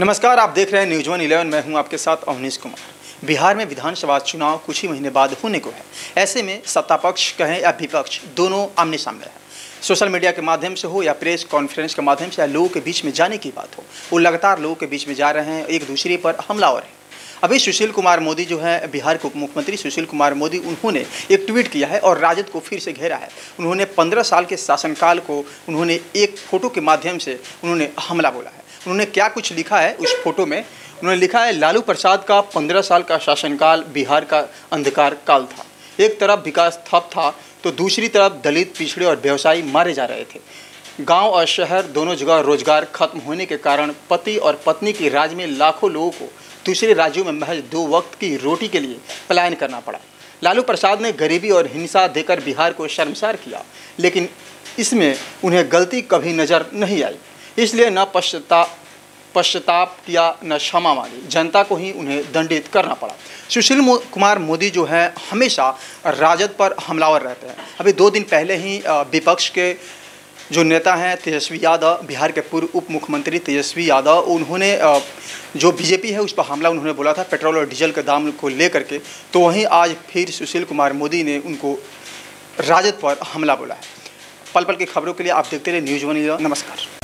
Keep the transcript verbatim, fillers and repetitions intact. नमस्कार, आप देख रहे हैं न्यूज़ वन इंडिया। मैं हूं आपके साथ अवनीश कुमार। बिहार में विधानसभा चुनाव कुछ ही महीने बाद होने को है। ऐसे में सत्ता पक्ष कहें या विपक्ष, दोनों आमने सामने हैं। सोशल मीडिया के माध्यम से हो या प्रेस कॉन्फ्रेंस के माध्यम से या लोगों के बीच में जाने की बात हो, वो लगातार लोगों के बीच में जा रहे हैं, एक दूसरे पर हमलावर है। अभी सुशील कुमार मोदी जो है, बिहार के उप मुख्यमंत्री सुशील कुमार मोदी, उन्होंने एक ट्वीट किया है और राजद को फिर से घेरा है। उन्होंने पंद्रह साल के शासनकाल को उन्होंने एक फोटो के माध्यम से उन्होंने हमला बोला है। उन्होंने क्या कुछ लिखा है उस फोटो में, उन्होंने लिखा है लालू प्रसाद का पंद्रह साल का शासनकाल बिहार का अंधकार काल था। एक तरफ विकास ठप था तो दूसरी तरफ दलित, पिछड़े और व्यवसायी मारे जा रहे थे। गांव और शहर दोनों जगह रोजगार खत्म होने के कारण पति और पत्नी के राज में लाखों लोगों को दूसरे राज्यों में महज दो वक्त की रोटी के लिए पलायन करना पड़ा। लालू प्रसाद ने गरीबी और हिंसा देकर बिहार को शर्मसार किया, लेकिन इसमें उन्हें गलती कभी नजर नहीं आई। इसलिए न पश्चाताप पश्चाताप किया न क्षमा मांगी, जनता को ही उन्हें दंडित करना पड़ा। सुशील कुमार मोदी जो हैं, हमेशा राजद पर हमलावर रहते हैं। अभी दो दिन पहले ही विपक्ष के जो नेता हैं तेजस्वी यादव, बिहार के पूर्व उप मुख्यमंत्री तेजस्वी यादव, उन्होंने जो बीजेपी है उस पर हमला उन्होंने बोला था पेट्रोल और डीजल के दाम को लेकर के, तो वहीं आज फिर सुशील कुमार मोदी ने उनको राजद पर हमला बोला है। पल पल की खबरों के लिए आप देखते रहे न्यूज़ वन इंडिया। नमस्कार।